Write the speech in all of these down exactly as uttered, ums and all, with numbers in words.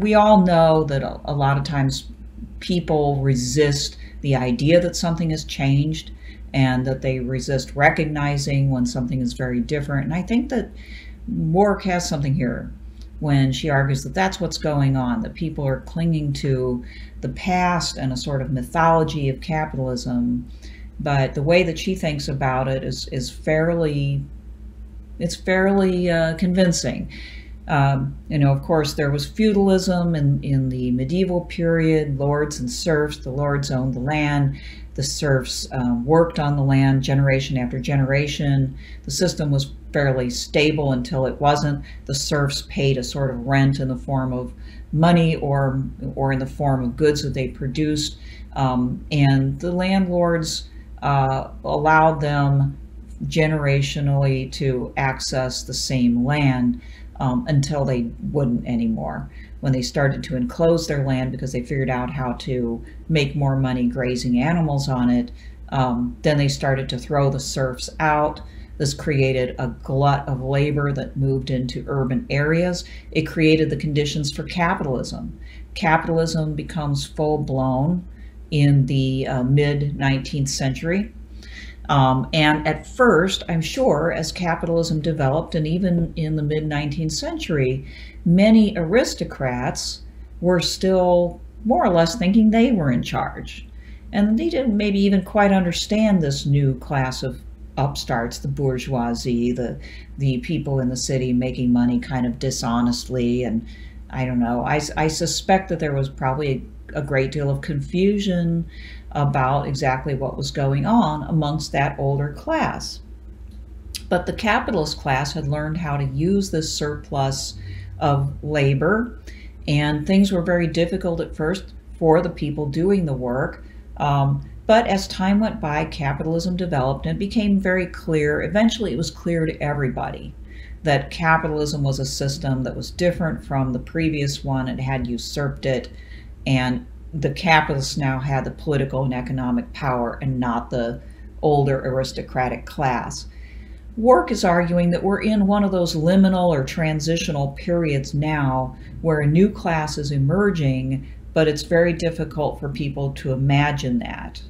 we all know that a, a lot of times people resist the idea that something has changed, and that they resist recognizing when something is very different. And I think that Wark has something here when she argues that that's what's going on, that people are clinging to the past and a sort of mythology of capitalism. But the way that she thinks about it is, is fairly, it's fairly uh, convincing. Um, you know, of course, there was feudalism in, in the medieval period, lords and serfs. The lords owned the land. The serfs uh, worked on the land generation after generation. The system was fairly stable until it wasn't. The serfs paid a sort of rent in the form of money or or in the form of goods that they produced. Um, and the landlords uh, allowed them generationally to access the same land um, until they wouldn't anymore, when they started to enclose their land because they figured out how to make more money grazing animals on it. Um, then they started to throw the serfs out. This created a glut of labor that moved into urban areas. It created the conditions for capitalism. Capitalism becomes full-blown in the uh, mid nineteenth century. Um, and at first, I'm sure, as capitalism developed, and even in the mid nineteenth century, many aristocrats were still more or less thinking they were in charge. And they didn't maybe even quite understand this new class of upstarts, the bourgeoisie, the, the people in the city making money kind of dishonestly. And I don't know, I, I suspect that there was probably a, a great deal of confusion about exactly what was going on amongst that older class. But the capitalist class had learned how to use this surplus of labor, and things were very difficult at first for the people doing the work. Um, but as time went by, capitalism developed, and it became very clear, eventually it was clear to everybody, that capitalism was a system that was different from the previous one. It had usurped it, and the capitalists now had the political and economic power and not the older aristocratic class. Wark is arguing that we're in one of those liminal or transitional periods now where a new class is emerging, but it's very difficult for people to imagine that.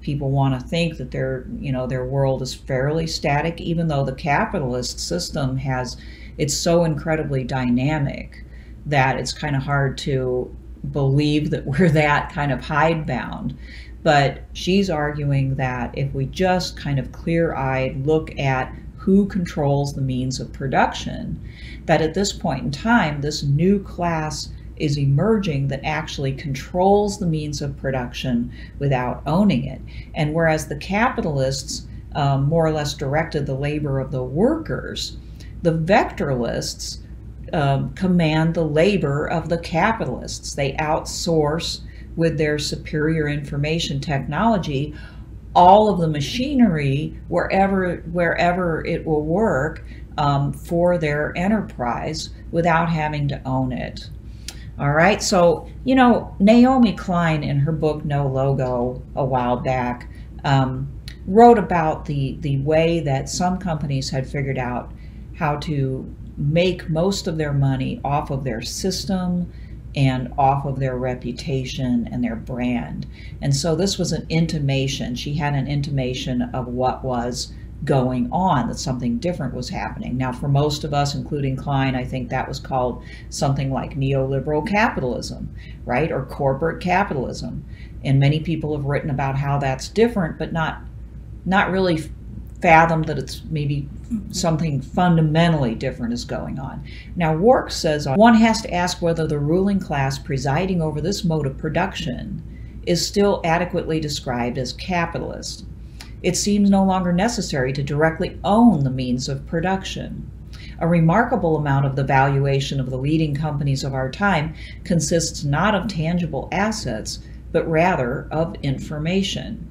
People want to think that their, you know, their world is fairly static, even though the capitalist system has, it's so incredibly dynamic that it's kind of hard to believe that we're that kind of hidebound. But she's arguing that if we just kind of clear-eyed look at who controls the means of production, that at this point in time, this new class is emerging that actually controls the means of production without owning it. And whereas the capitalists um, more or less directed the labor of the workers, the Vectoralists um, command the labor of the capitalists. They outsource, with their superior information technology, all of the machinery wherever wherever it will work um, for their enterprise without having to own it. All right, so, you know, Naomi Klein, in her book No Logo a while back, um, wrote about the, the way that some companies had figured out how to make most of their money off of their system and off of their reputation and their brand. And so this was an intimation. She had an intimation of what was going on, that something different was happening. Now, for most of us, including Klein, I think that was called something like neoliberal capitalism, right? Or corporate capitalism. And many people have written about how that's different, but not, not really fathomed that it's maybe something fundamentally different is going on. Now, Wark says one has to ask whether the ruling class presiding over this mode of production is still adequately described as capitalist. It seems no longer necessary to directly own the means of production. A remarkable amount of the valuation of the leading companies of our time consists not of tangible assets, but rather of information.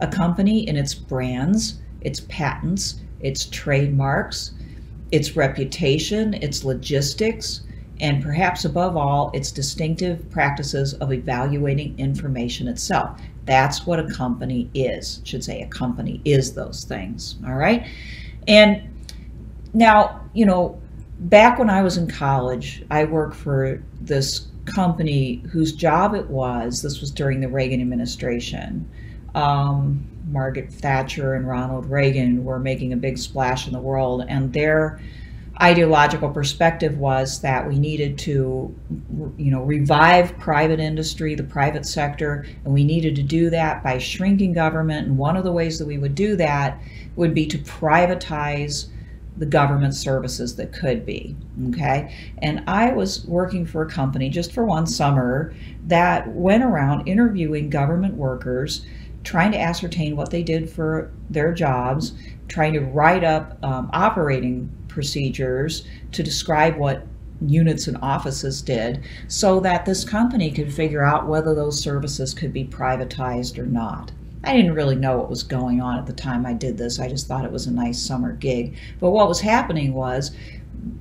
A company in its brands, its patents, its trademarks, its reputation, its logistics, and perhaps above all, its distinctive practices of evaluating information itself. That's what a company is. I should say a company is those things, all right? And now, you know, back when I was in college, I worked for this company whose job it was, this was during the Reagan administration, um, Margaret Thatcher and Ronald Reagan were making a big splash in the world, and their ideological perspective was that we needed to, you know, revive private industry, the private sector, and we needed to do that by shrinking government. And one of the ways that we would do that would be to privatize the government services that could be, okay? And I was working for a company just for one summer that went around interviewing government workers, trying to ascertain what they did for their jobs, trying to write up um, operating procedures to describe what units and offices did, so that this company could figure out whether those services could be privatized or not. I didn't really know what was going on at the time I did this. I just thought it was a nice summer gig. But what was happening was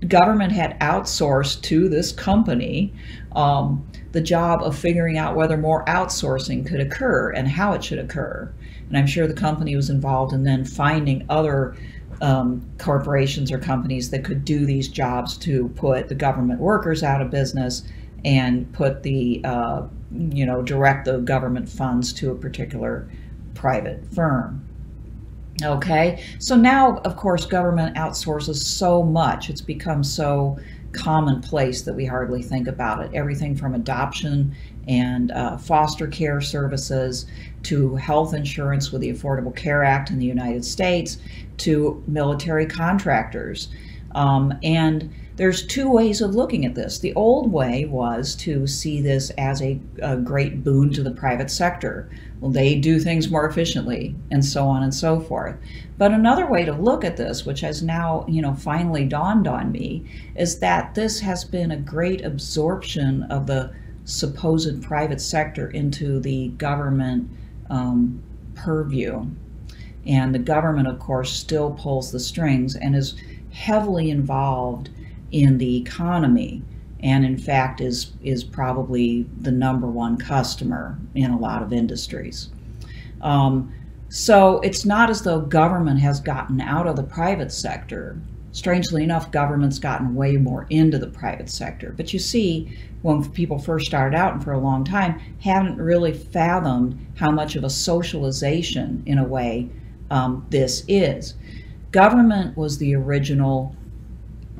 government had outsourced to this company um, the job of figuring out whether more outsourcing could occur and how it should occur. And I'm sure the company was involved in then finding other um, corporations or companies that could do these jobs to put the government workers out of business and put the, uh, you know, direct the government funds to a particular private firm. Okay, so now, of course, government outsources so much. It's become so commonplace that we hardly think about it. Everything from adoption and uh, foster care services to health insurance with the Affordable Care Act in the United States to military contractors. Um, and there's two ways of looking at this. The old way was to see this as a, a great boon to the private sector. Well, they do things more efficiently, and so on and so forth. But another way to look at this, which has now, you know, finally dawned on me, is that this has been a great absorption of the supposed private sector into the government um, purview. And the government, of course, still pulls the strings and is heavily involved in the economy, and in fact is is probably the number one customer in a lot of industries. Um, so it's not as though government has gotten out of the private sector. Strangely enough, government's gotten way more into the private sector. But you see, when people first started out and for a long time, haven't really fathomed how much of a socialization, in a way, um, this is. Government was the original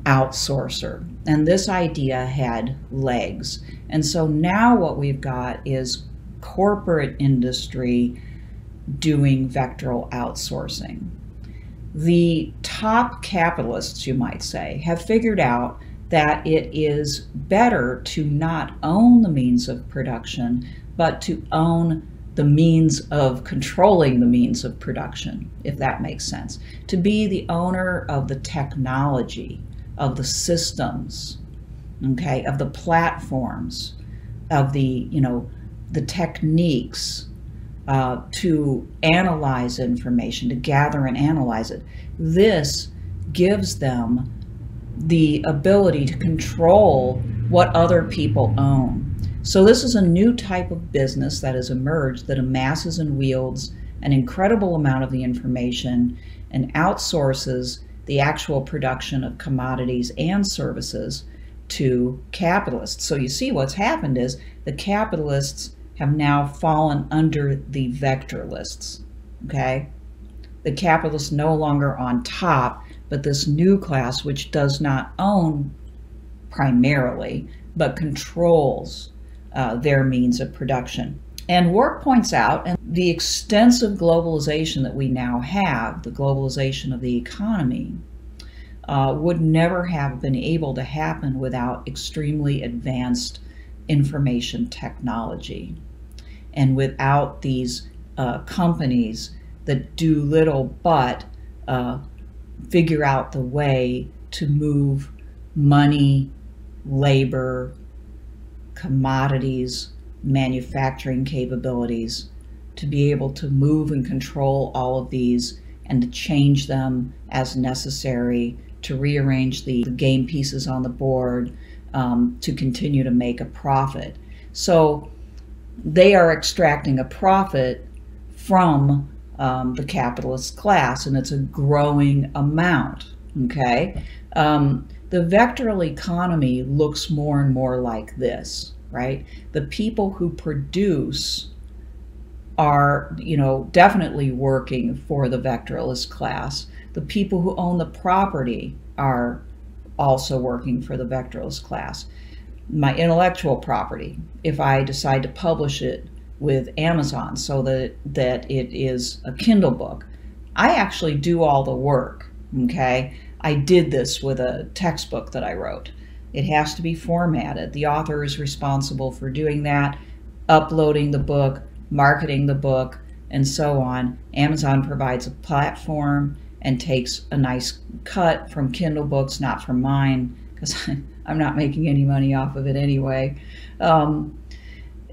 outsourcer, and this idea had legs. And so now what we've got is corporate industry doing vectoral outsourcing. The top capitalists, you might say, have figured out that it is better to not own the means of production, but to own the means of controlling the means of production, if that makes sense. To be the owner of the technology, of the systems, okay, of the platforms, of the, you know, the techniques uh, to analyze information, to gather and analyze it. This gives them the ability to control what other people own. So this is a new type of business that has emerged that amasses and wields an incredible amount of the information and outsources the actual production of commodities and services to capitalists. So you see what's happened is the capitalists have now fallen under the vectoralists, okay? The capitalists no longer on top, but this new class, which does not own primarily, but controls uh, their means of production. And Wark points out, and the extensive globalization that we now have, the globalization of the economy, uh, would never have been able to happen without extremely advanced information technology and without these uh, companies that do little but uh, figure out the way to move money, labor, commodities, manufacturing capabilities, to be able to move and control all of these and to change them as necessary, to rearrange the game pieces on the board, um, to continue to make a profit. So they are extracting a profit from um, the capitalist class, and it's a growing amount, okay? Um, the vectoral economy looks more and more like this. right? The people who produce are, you know, definitely working for the Vectoralist class. The people who own the property are also working for the Vectoralist class. My intellectual property, if I decide to publish it with Amazon so that, that it is a Kindle book, I actually do all the work, okay? I did this with a textbook that I wrote. It has to be formatted. The author is responsible for doing that, uploading the book, marketing the book, and so on. Amazon provides a platform and takes a nice cut from Kindle books, not from mine, because I'm not making any money off of it anyway. Um,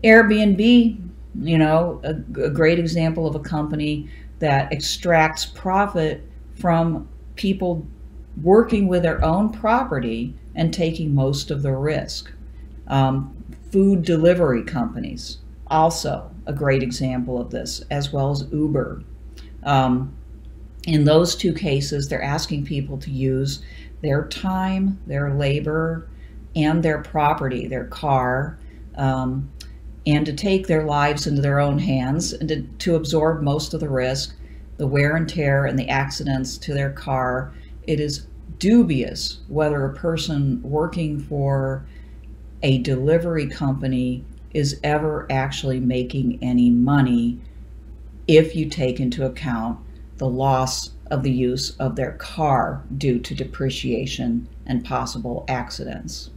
Airbnb, you know, a, a great example of a company that extracts profit from people working with their own property and taking most of the risk. Um, food delivery companies, also a great example of this, as well as Uber. Um, in those two cases, they're asking people to use their time, their labor, and their property, their car, um, and to take their lives into their own hands and to, to absorb most of the risk, the wear and tear and the accidents to their car. It is dubious whether a person working for a delivery company is ever actually making any money if you take into account the loss of the use of their car due to depreciation and possible accidents.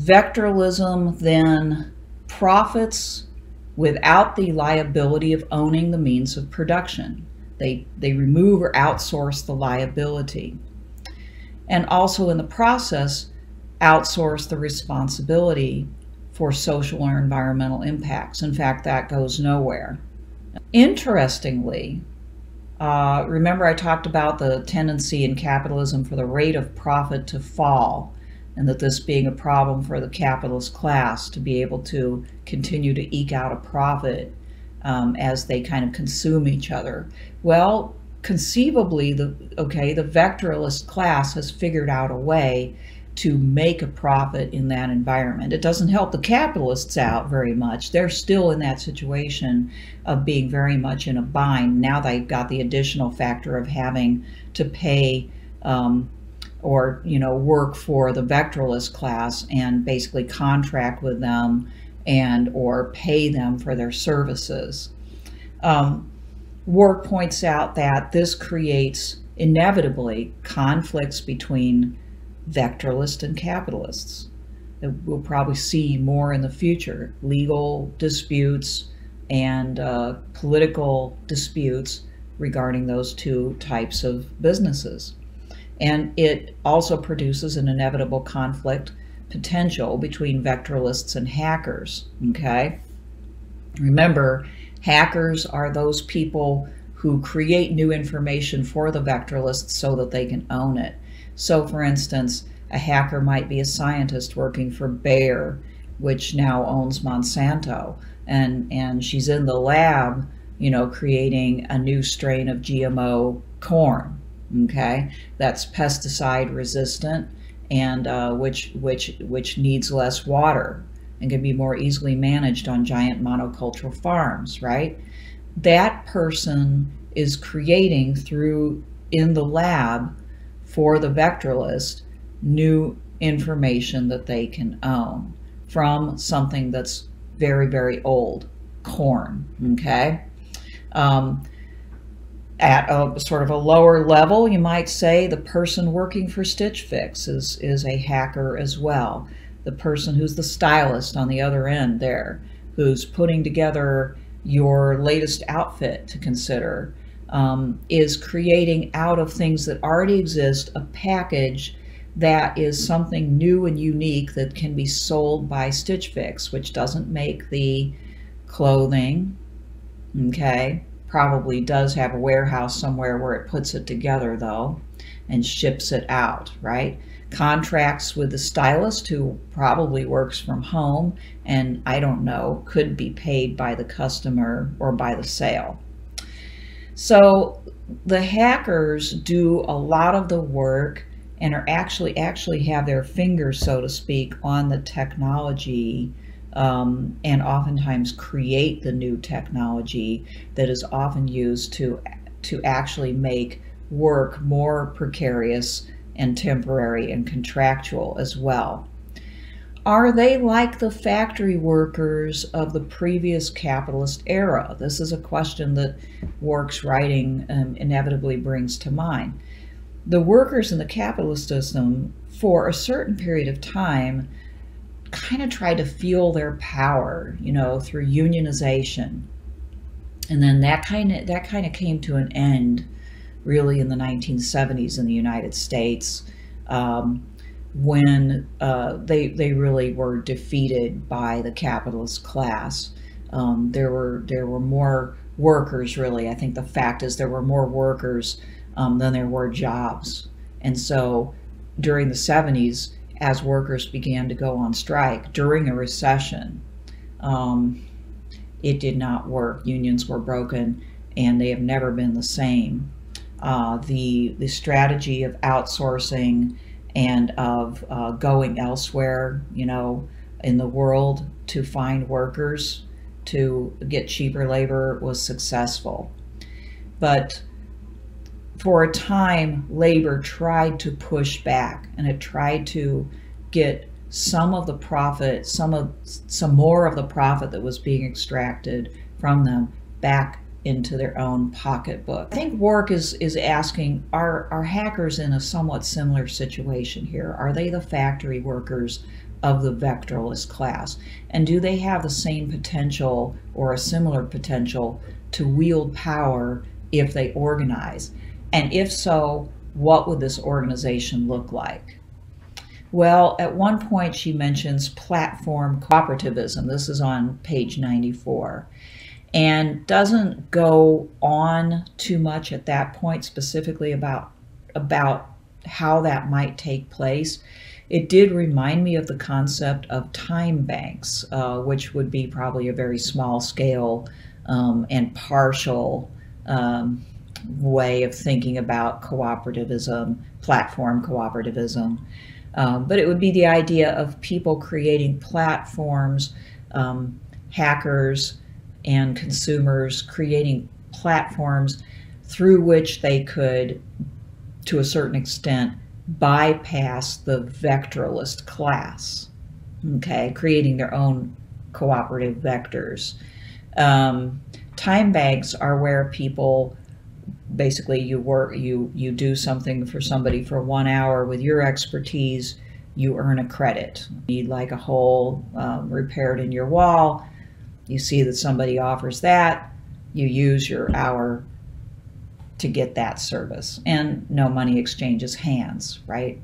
Vectoralism then profits without the liability of owning the means of production. They, they remove or outsource the liability. And also in the process, outsource the responsibility for social or environmental impacts. In fact, that goes nowhere. Interestingly, uh, remember I talked about the tendency in capitalism for the rate of profit to fall, and that this being a problem for the capitalist class to be able to continue to eke out a profit um, as they kind of consume each other. Well, conceivably, the okay, the Vectoralist class has figured out a way to make a profit in that environment. It doesn't help the capitalists out very much. They're still in that situation of being very much in a bind. Now they've got the additional factor of having to pay um, or, you know, work for the Vectoralist class and basically contract with them and or pay them for their services. Um, Wark points out that this creates inevitably conflicts between Vectoralists and capitalists that we'll probably see more in the future. Legal disputes and uh, political disputes regarding those two types of businesses. And it also produces an inevitable conflict potential between Vectoralists and hackers, okay? Remember, hackers are those people who create new information for the Vectoralists so that they can own it. So for instance, a hacker might be a scientist working for Bayer, which now owns Monsanto, and, and she's in the lab, you know, creating a new strain of G M O corn, okay? That's pesticide resistant and uh, which, which, which needs less water and can be more easily managed on giant monocultural farms, right? That person is creating through, in the lab, for the Vectoralist, new information that they can own from something that's very, very old, corn, okay? Um, at a sort of a lower level, you might say the person working for Stitch Fix is, is a hacker as well. The person who's the stylist on the other end there, who's putting together your latest outfit to consider, Um, is creating out of things that already exist a package that is something new and unique that can be sold by Stitch Fix, which doesn't make the clothing, okay? Probably does have a warehouse somewhere where it puts it together though and ships it out, right? Contracts with the stylist who probably works from home and, I don't know, could be paid by the customer or by the sale. So the hackers do a lot of the work and are actually actually have their fingers, so to speak, on the technology, um, and oftentimes create the new technology that is often used to to actually make work more precarious and temporary and contractual as well. Are they like the factory workers of the previous capitalist era? This is a question that Wark's writing um, inevitably brings to mind. The workers in the capitalist system, for a certain period of time, kind of tried to feel their power, you know, through unionization. And then that kind of, that kind of came to an end, really, in the nineteen seventies in the United States. Um, when uh, they, they really were defeated by the capitalist class. Um, there were, there were more workers, really. I think the fact is there were more workers um, than there were jobs. And so during the seventies, as workers began to go on strike during a recession, um, it did not work. Unions were broken and they have never been the same. Uh, the, the strategy of outsourcing and of uh, going elsewhere, you know, in the world to find workers, to get cheaper labor, was successful. But for a time, labor tried to push back, and it tried to get some of the profit, some of some more of the profit that was being extracted from them back into their own pocketbook. I think Wark is, is asking, are, are hackers in a somewhat similar situation here? Are they the factory workers of the vectoralist class? And do they have the same potential or a similar potential to wield power if they organize? And if so, what would this organization look like? Well, at one point she mentions platform cooperativism. This is on page ninety-four. And doesn't go on too much at that point specifically about, about how that might take place. It did remind me of the concept of time banks, uh, which would be probably a very small scale um, and partial um, way of thinking about cooperativism, platform cooperativism. Um, but it would be the idea of people creating platforms, um, hackers, and consumers creating platforms through which they could, to a certain extent, bypass the vectoralist class, okay, creating their own cooperative vectors. Um, time banks are where people, basically you work, you, you do something for somebody for one hour with your expertise, you earn a credit. You need like a hole um, repaired in your wall, you see that somebody offers that, you use your hour to get that service, and no money exchanges hands, right?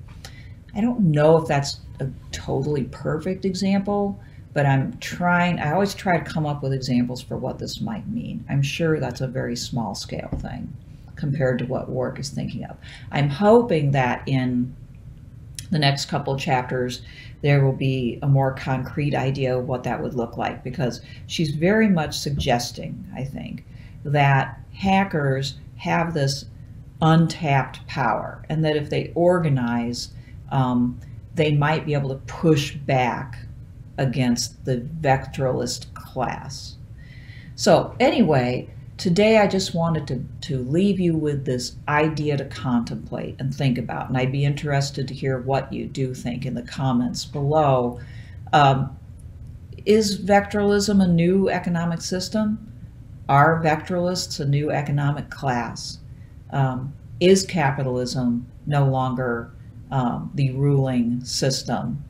I don't know if that's a totally perfect example, but I'm trying, I always try to come up with examples for what this might mean. I'm sure that's a very small scale thing compared to what Wark is thinking of. I'm hoping that in the next couple chapters, there will be a more concrete idea of what that would look like, because she's very much suggesting, I think, that hackers have this untapped power, and that if they organize, um, they might be able to push back against the vectoralist class. So anyway, today I just wanted to, to leave you with this idea to contemplate and think about, and I'd be interested to hear what you do think in the comments below. Um, is vectoralism a new economic system? Are vectoralists a new economic class? Um, is capitalism no longer um, the ruling system